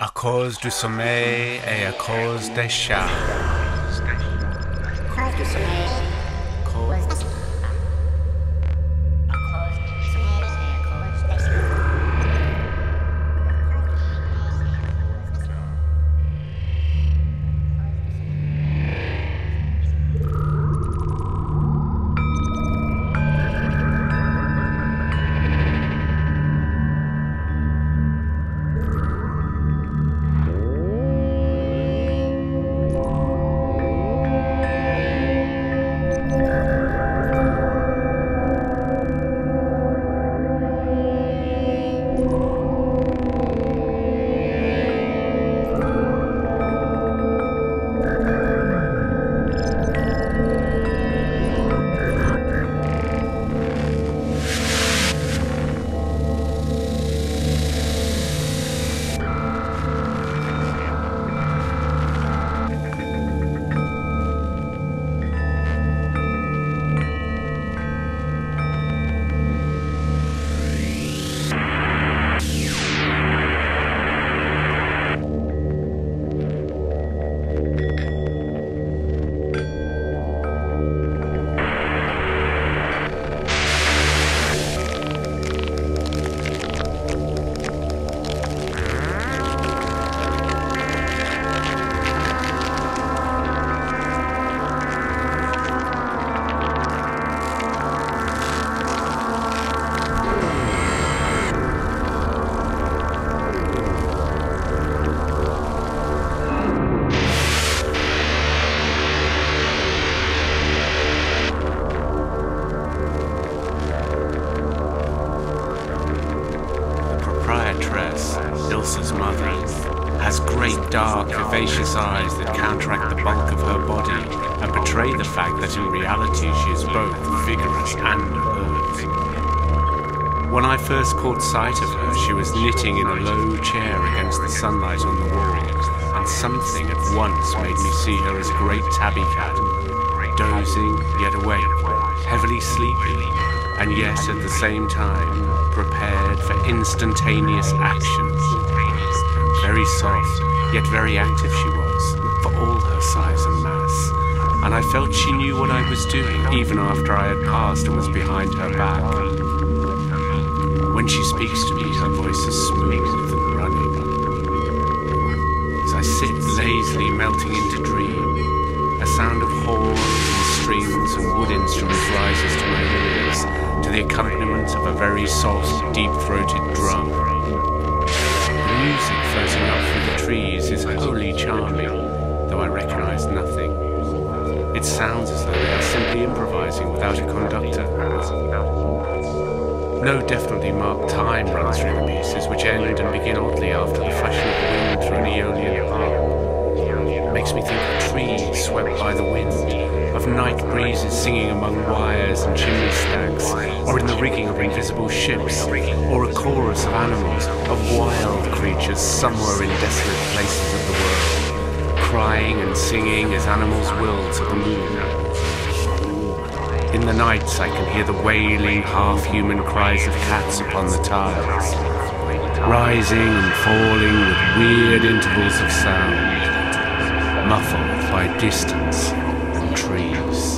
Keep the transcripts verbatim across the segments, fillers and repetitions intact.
À cause du sommeil et à cause des chats. À cause du sommeil. Ilsa's mother has great dark, vivacious eyes that counteract the bulk of her body and portray the fact that in reality she is both vigorous and alert. When I first caught sight of her, she was knitting in a low chair against the sunlight on the wall, and something at once made me see her as a great tabby cat, dozing yet awake, heavily sleepy, and yet at the same time prepared for instantaneous actions. Very soft, yet very active she was, for all her size and mass, and I felt she knew what I was doing even after I had passed and was behind her back. When she speaks to me, her voice is smooth and running. As I sit lazily melting into dream, a sound of horns and strings and wood instruments rises to my ears, to the accompaniment of a very soft, deep-throated drum. Music floating up through the trees is wholly charming, though I recognise nothing. It sounds as though they are simply improvising without a conductor. No definitely marked time runs through the pieces, which end and begin oddly after the fashion of the wind through an aeolian harp. It makes me think of trees swept by the wind, of night breezes singing among wires and chimney stacks, or in the rigging of invisible ships, or a chorus of animals, of wild creatures somewhere in desolate places of the world, crying and singing as animals will to the moon. In the nights I can hear the wailing, half-human cries of cats upon the tiles, rising and falling with weird intervals of sound, muffled by distance and trees.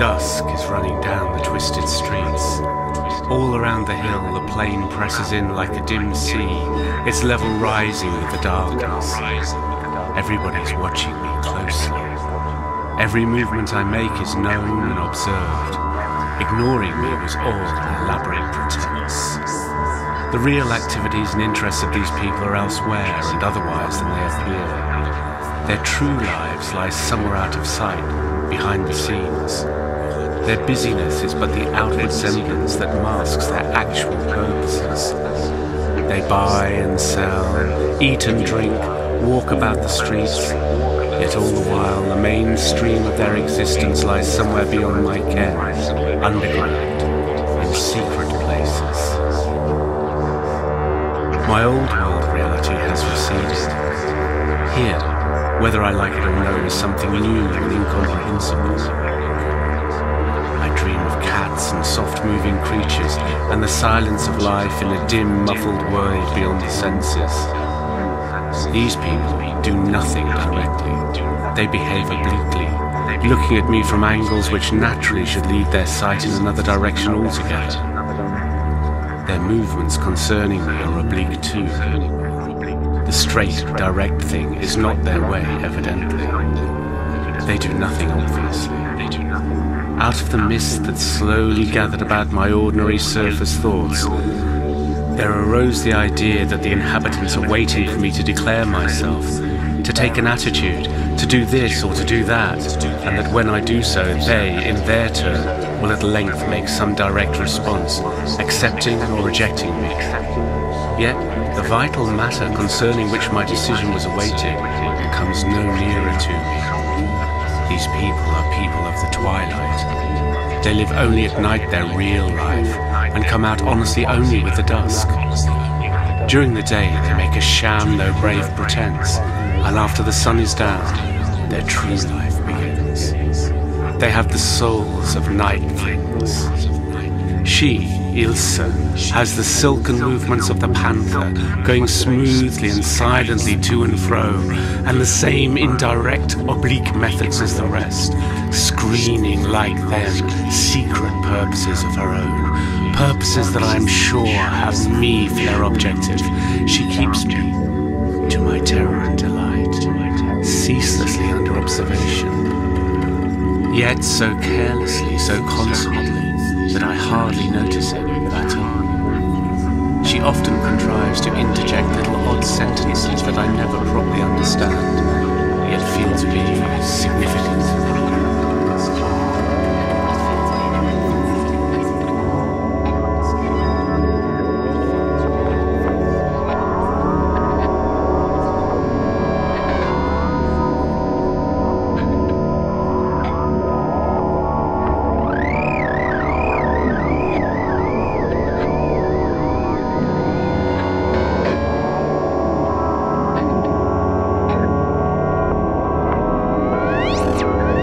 Dusk is running down the twisted streets. All around the hill, the plain presses in like a dim sea, its level rising with the darkness. Everybody's watching me closely. Every movement I make is known and observed. Ignoring me was all an elaborate pretense. The real activities and interests of these people are elsewhere and otherwise than they appear. Their true lives lie somewhere out of sight, behind the scenes. Their busyness is but the outward semblance that masks their actual purposes. They buy and sell, eat and drink, walk about the streets, yet all the while the mainstream of their existence lies somewhere beyond my ken, underground, in secret places. My old world reality has receded. Here, whether I like it or no, is something new and incomprehensible. I dream of cats and soft-moving creatures, and the silence of life in a dim, muffled world beyond the senses. These people do nothing directly. They behave obliquely, looking at me from angles which naturally should lead their sight in another direction altogether. Their movements concerning me are oblique too. The straight, direct thing is not their way, evidently. They do nothing, obviously. Out of the mist that slowly gathered about my ordinary surface thoughts, there arose the idea that the inhabitants are waiting for me to declare myself, to take an attitude, to do this or to do that, and that when I do so, they, in their turn, will at length make some direct response, accepting or rejecting me. Yet, the vital matter concerning which my decision was awaited comes no nearer to me. These people are people of the twilight. They live only at night their real life, and come out honestly only with the dusk. During the day, they make a sham, though brave pretense, and after the sun is down, their true life begins. They have the souls of night things. She, Ilsa, has the silken movements of the panther, going smoothly and silently to and fro, and the same indirect, oblique methods as the rest, screening like them secret purposes of her own, purposes that I am sure have me for their objective. She keeps me, to my terror and delight, ceaselessly under observation. Yet so carelessly, so constantly, that I hardly notice it at all. She often contrives to interject little odd sentences that I never properly understand, yet feel to be significant. All right.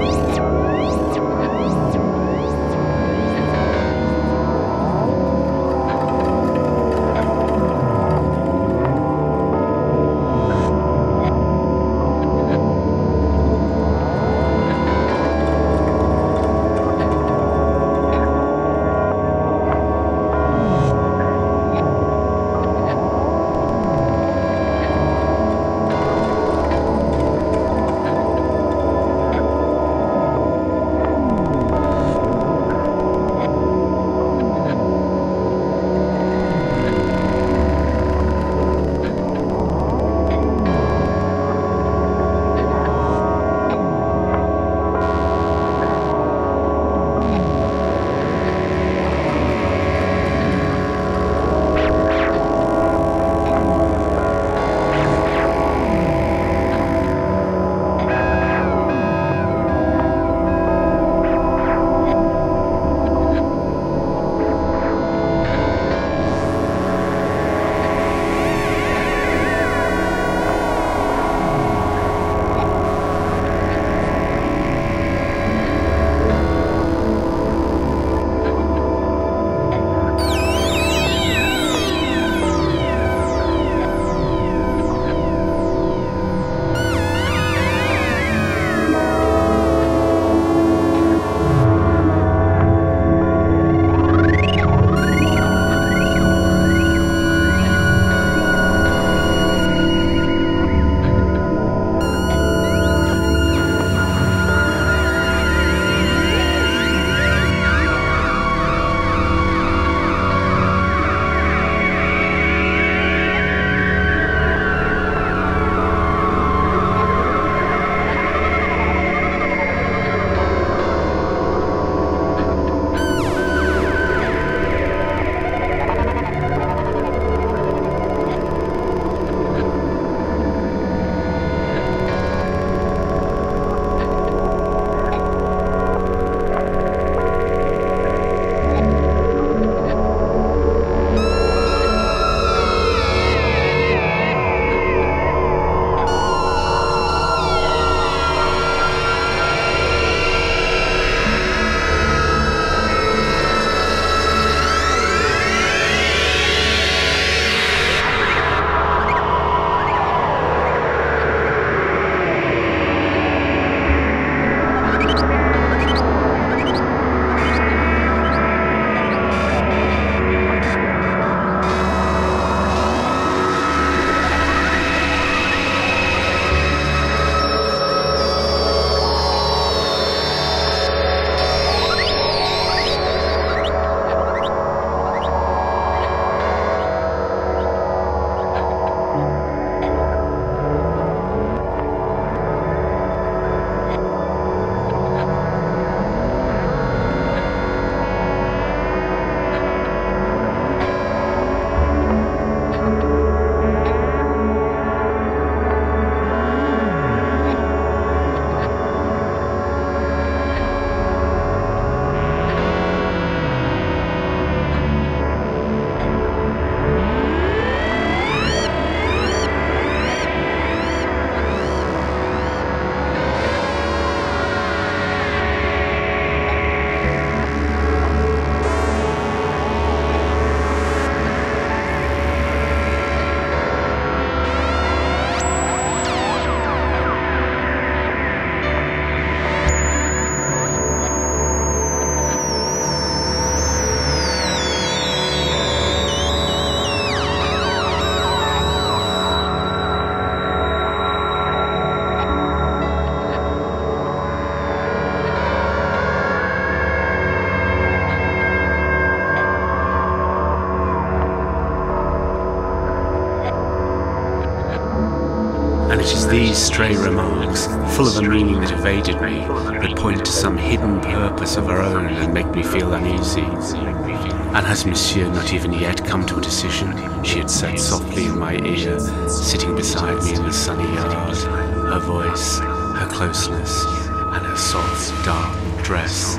as these stray remarks, full of a meaning that evaded me, but point to some hidden purpose of her own and make me feel uneasy. And has Monsieur not even yet come to a decision? She had said softly in my ear, sitting beside me in the sunny yard, her voice, her closeness, and her soft, dark dress.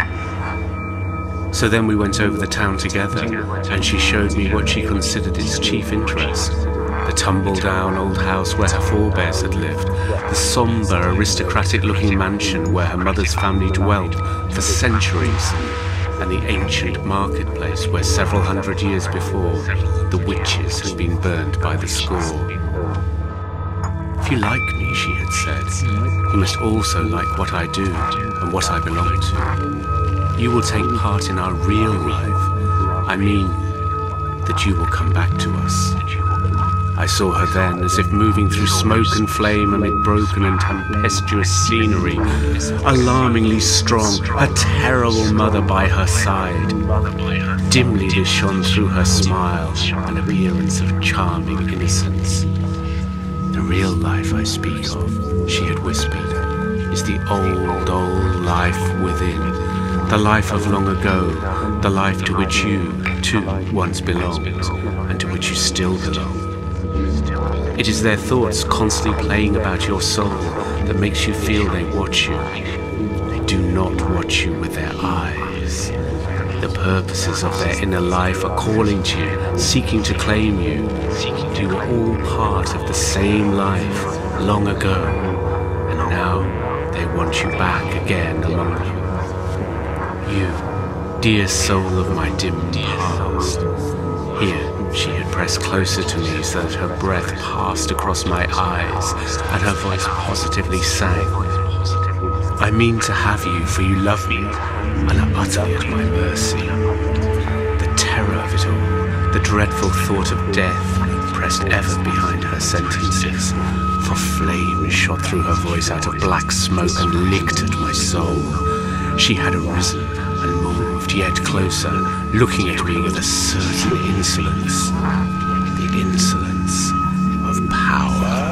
So then we went over the town together, and she showed me what she considered its chief interest. The tumble-down old house where her forebears had lived, the sombre, aristocratic-looking mansion where her mother's family dwelt for centuries, and the ancient marketplace where several hundred years before, the witches had been burned by the score. "If you like me," she had said, "you must also like what I do and what I belong to. You will take part in our real life. I mean, that you will come back to us." I saw her then, as if moving through smoke and flame amid broken and tempestuous scenery, alarmingly strong, her terrible mother by her side. Dimly this shone through her smile, an appearance of charming innocence. "The real life I speak of," she had whispered, "is the old, old life within, the life of long ago, the life to which you, too, once belonged, and to which you still belong. It is their thoughts constantly playing about your soul that makes you feel they watch you. They do not watch you with their eyes. The purposes of their inner life are calling to you, seeking to claim you. You were all part of the same life long ago, and now they want you back again among you. You, dear soul of my dim past." Here, she had pressed closer to me so that her breath passed across my eyes and her voice positively sang, "I mean to have you, for you love me and are utterly at my mercy." The terror of it all, the dreadful thought of death, pressed ever behind her sentences, for flames shot through her voice out of black smoke and licked at my soul. She had arisen and moved yet closer, looking at me with a certain insolence, the insolence of power.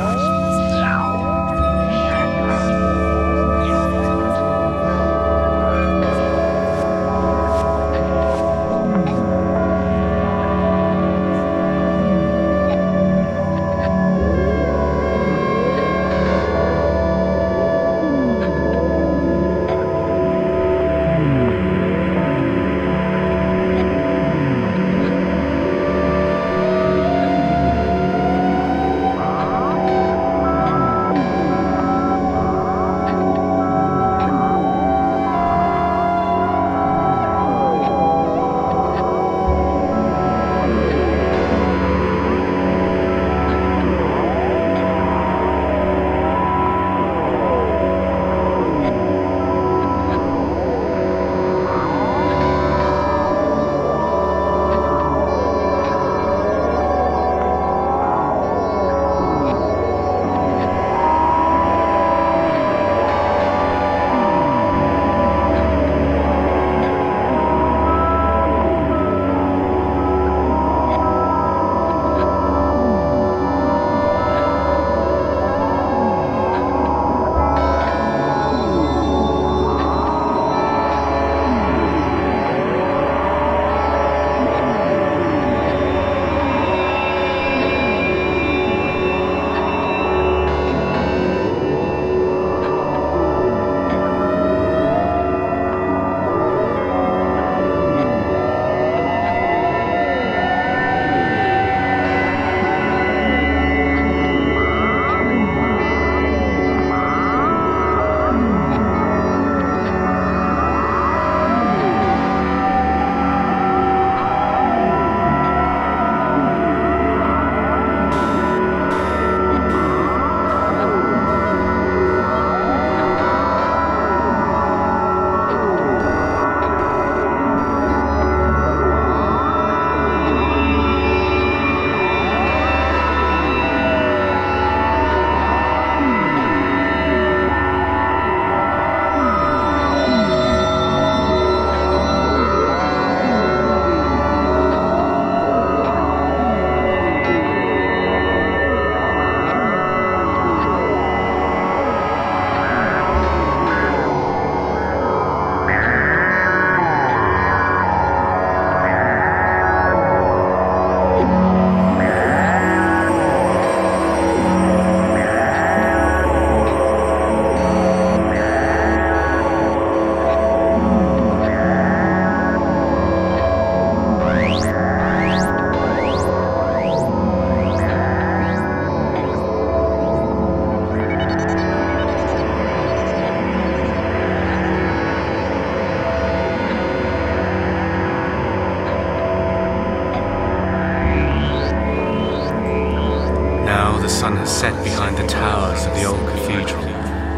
is set behind the towers of the old cathedral,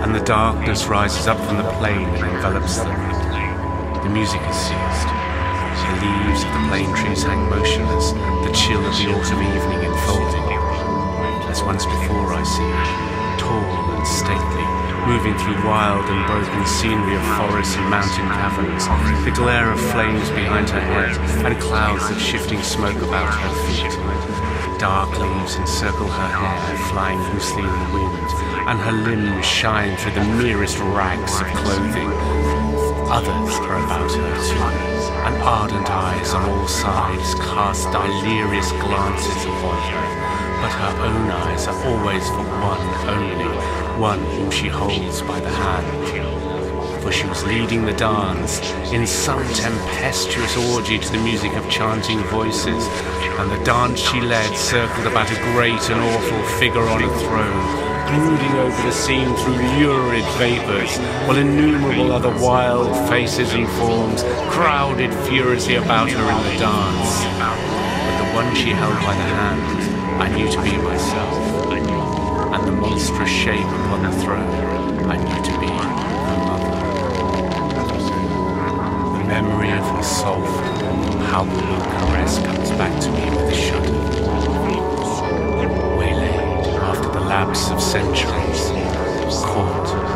and the darkness rises up from the plain and envelops them. The music has ceased. The leaves of the plane trees hang motionless, the chill of the autumn evening enfolding. As once before I see it, tall and stately, moving through wild and broken scenery of forests and mountain caverns, the glare of flames behind her head, and clouds of shifting smoke about her feet. Dark leaves encircle her hair, flying loosely in the wind, and her limbs shine through the merest rags of clothing. Others are about her too, and ardent eyes on all sides cast delirious glances upon her, but her own eyes are always for one only, one whom she holds by the hand. For she was leading the dance in some tempestuous orgy to the music of chanting voices, and the dance she led circled about a great and awful figure on a throne, brooding over the scene through lurid vapours, while innumerable other wild faces and forms crowded furiously about her in the dance. But the one she held by the hand I knew to be myself, and the monstrous shape upon the throne I knew to be her mother. The memory of her soulful, how the blue caress comes back to me with a shudder. Lapse of centuries, caught,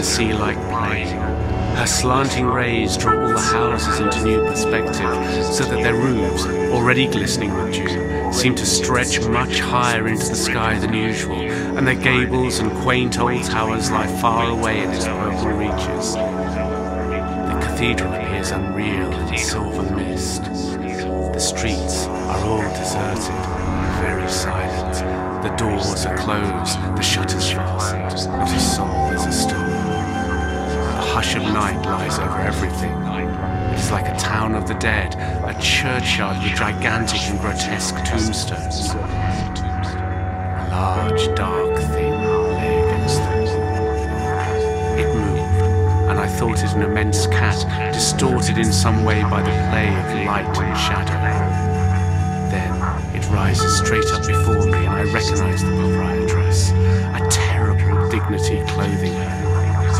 sea-like plain. Her slanting rays draw all the houses into new perspective, so that their roofs, already glistening with dew, seem to stretch much higher into the sky than usual, and their gables and quaint old towers lie far away in its purple reaches. The cathedral appears unreal in silver mist. The streets are all deserted, very silent. The doors are closed, the shutters fastened, not a soul is astir. The hush of night lies over everything. It is like a town of the dead, a churchyard with gigantic and grotesque tombstones. A large, dark thing lay against them. It moved, and I thought it an immense cat, distorted in some way by the play of light and shadow. Then it rises straight up before me, and I recognize the Bavarian dress. A terrible dignity clothing her.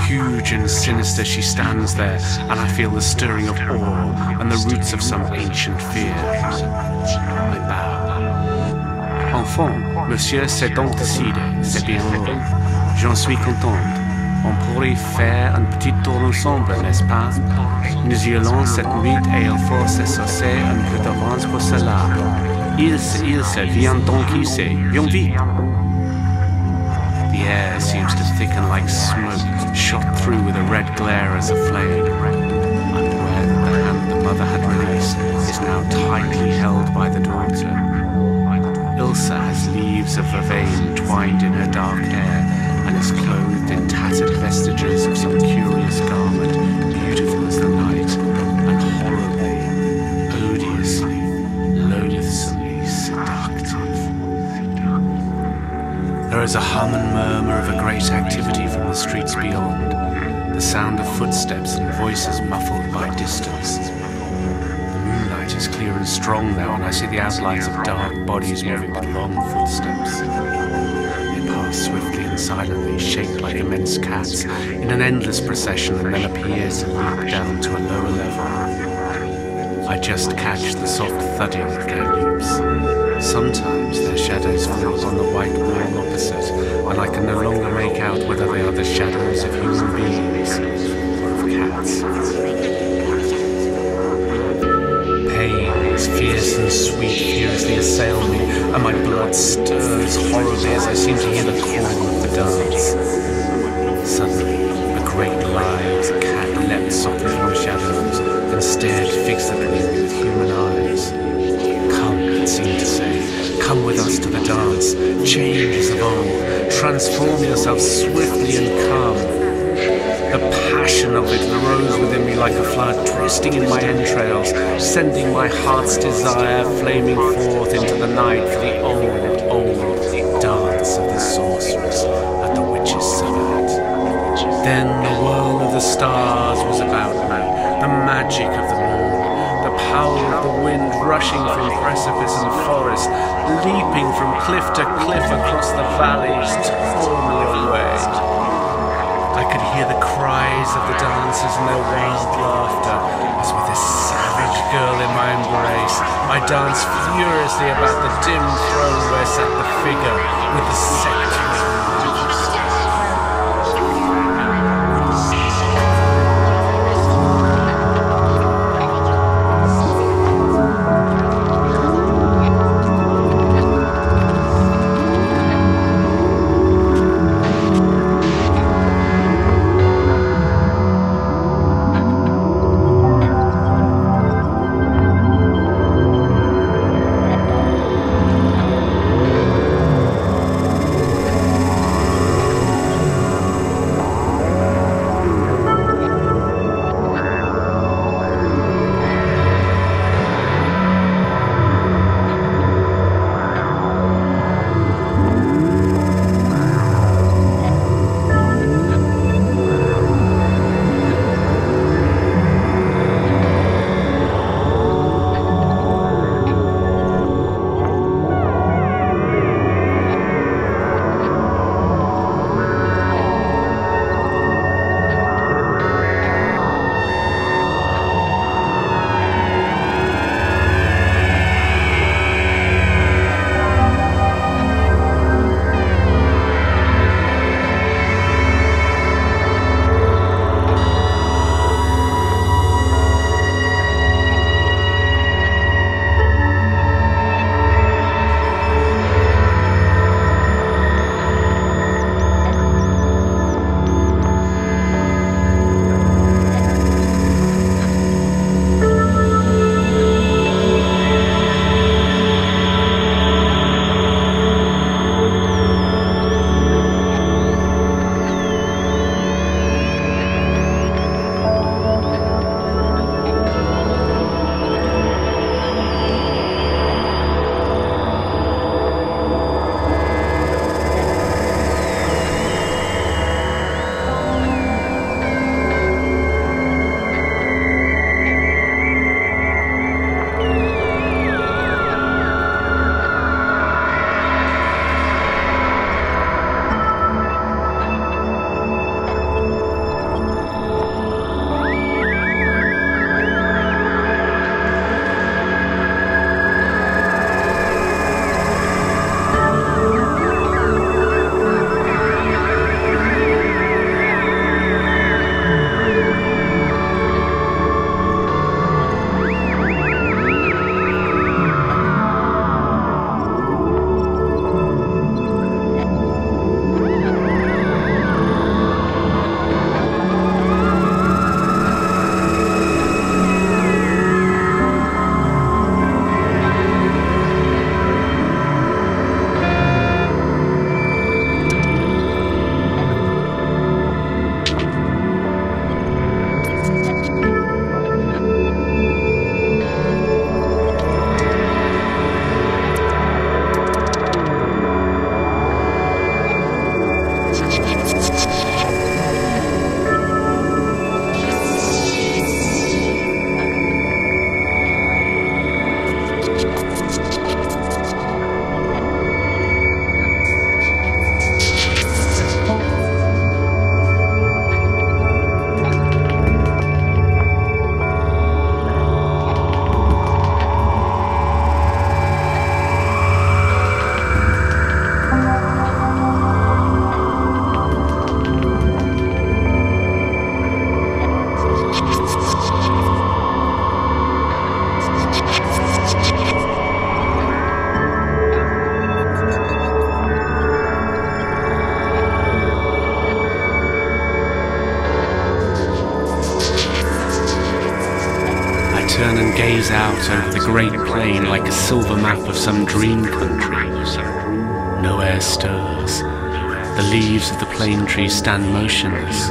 Huge and sinister she stands there, and I feel the stirring of awe and the roots of some ancient fear. I bow. Enfant, Monsieur, c'est donc décidé, c'est bien heureux. J'en suis contente. On pourrait faire un petit tour ensemble, n'est-ce pas? Nous y allons cette nuit et il faut se saucer un peu d'avance pour cela. Ilsa, Ilsa, viens donc ici, viens vite! The air seems to thicken like smoke, shot through with a red glare as a flame. I'm aware that the hand the mother had released is now tightly held by the daughter. Ilsa has leaves of vervain twined in her dark hair, and is clothed in tattered vestiges of some curious garment, beautiful as the night, and horribly, odiously, loathsomely seductive. There is a hum and murmur of a great activity from the streets beyond, the sound of footsteps and voices muffled by distance. The moonlight is clear and strong now, and I see the outlines of dark bodies moving with long footsteps. Swiftly and silently, shaped like immense cats, in an endless procession, and then appears and leap down to a lower level. I just catch the soft thudding of their loops. Sometimes their shadows fall on the white wall opposite, and I can no longer make out whether they are the shadows of human beings or of cats. Pain is fierce and sweet, furiously assail me, and my blood stirs horribly as I seem to hear the call of the dance. Suddenly, a great live cat leapt softly from the shadows and stared fixedly with human eyes. Come, it seemed to say, come with us to the dance, change as of old, transform yourself swiftly and come. The passion of it rose within me like a flood, twisting in my entrails, sending my heart's desire flaming forth into the night for the old, old dance of the sorceress at the witch's Sabbat. Then the whirl of the stars was about me, the magic of the moon, the power of the wind rushing from precipice and forest, leaping from cliff to cliff across the valleys to form away. I could hear the cries of the dancers and their wild laughter, as with this savage girl in my embrace, I danced furiously about the dim throne where sat the figure with the scepter. turn and gaze out over the great plain like a silver map of some dream country. No air stirs. The leaves of the plane tree stand motionless.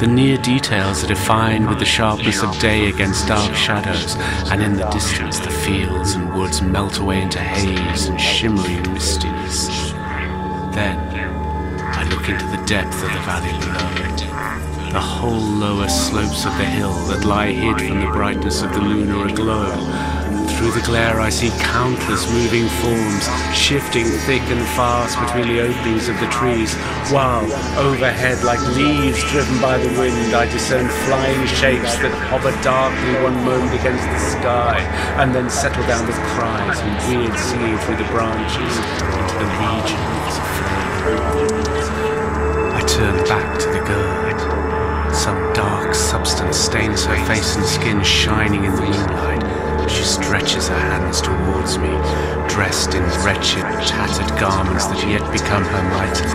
The near details are defined with the sharpness of day against dark shadows, and in the distance the fields and woods melt away into haze and shimmering mistiness. Then I look into the depth of the valley below. The whole lower slopes of the hill that lie hid from the brightness of the moon are aglow. Through the glare I see countless moving forms, shifting thick and fast between the openings of the trees, while, overhead like leaves driven by the wind, I discern flying shapes that hover darkly one moment against the sky, and then settle down with cries and weird singing through the branches into the regions of flame. I turn back to the girl. Some dark substance stains her face and skin, shining in the moonlight. She stretches her hands towards me, dressed in wretched, tattered garments that yet become her mighty.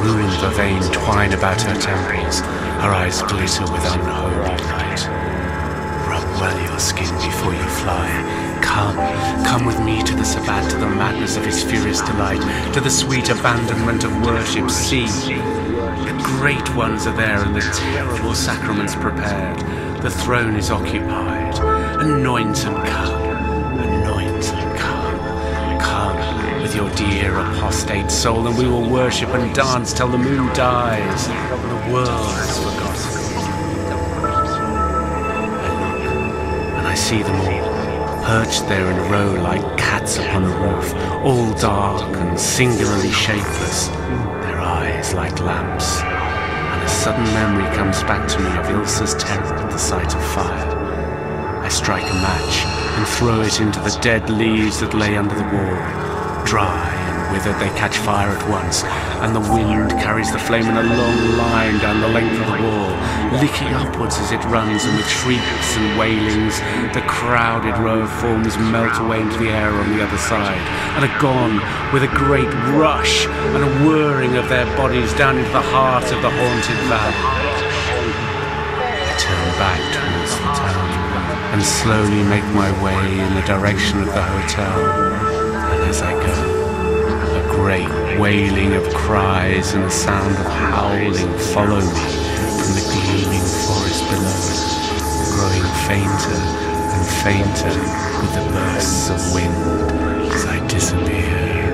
Ruins of vein twine about her temples, her eyes glitter with unholy light. Rub well your skin before you fly. Come, come with me to the Sabbat, to the madness of his furious delight, to the sweet abandonment of worship. See, the great ones are there and the terrible sacraments prepared. The throne is occupied. Anoint and come, anoint and come. Come with your dear apostate soul, and we will worship and dance till the moon dies. The world is forgotten. And I see them all, perched there in a row like cats upon a roof, all dark and singularly shapeless, their eyes like lamps. And a sudden memory comes back to me of Ilsa's terror at the sight of fire. I strike a match and throw it into the dead leaves that lay under the wall. Dry and withered, they catch fire at once, and the wind carries the flame in a long line down the length of the wall, licking upwards as it runs, and with shrieks and wailings, the crowded row of forms melt away into the air on the other side, and are gone with a great rush and a whirring of their bodies down into the heart of the haunted valley. I turn back towards the town, and slowly make my way in the direction of the hotel, and as I go, a great wailing of cries and the sound of howling follow me from the gleaming forest below, growing fainter and fainter with the bursts of wind as I disappear.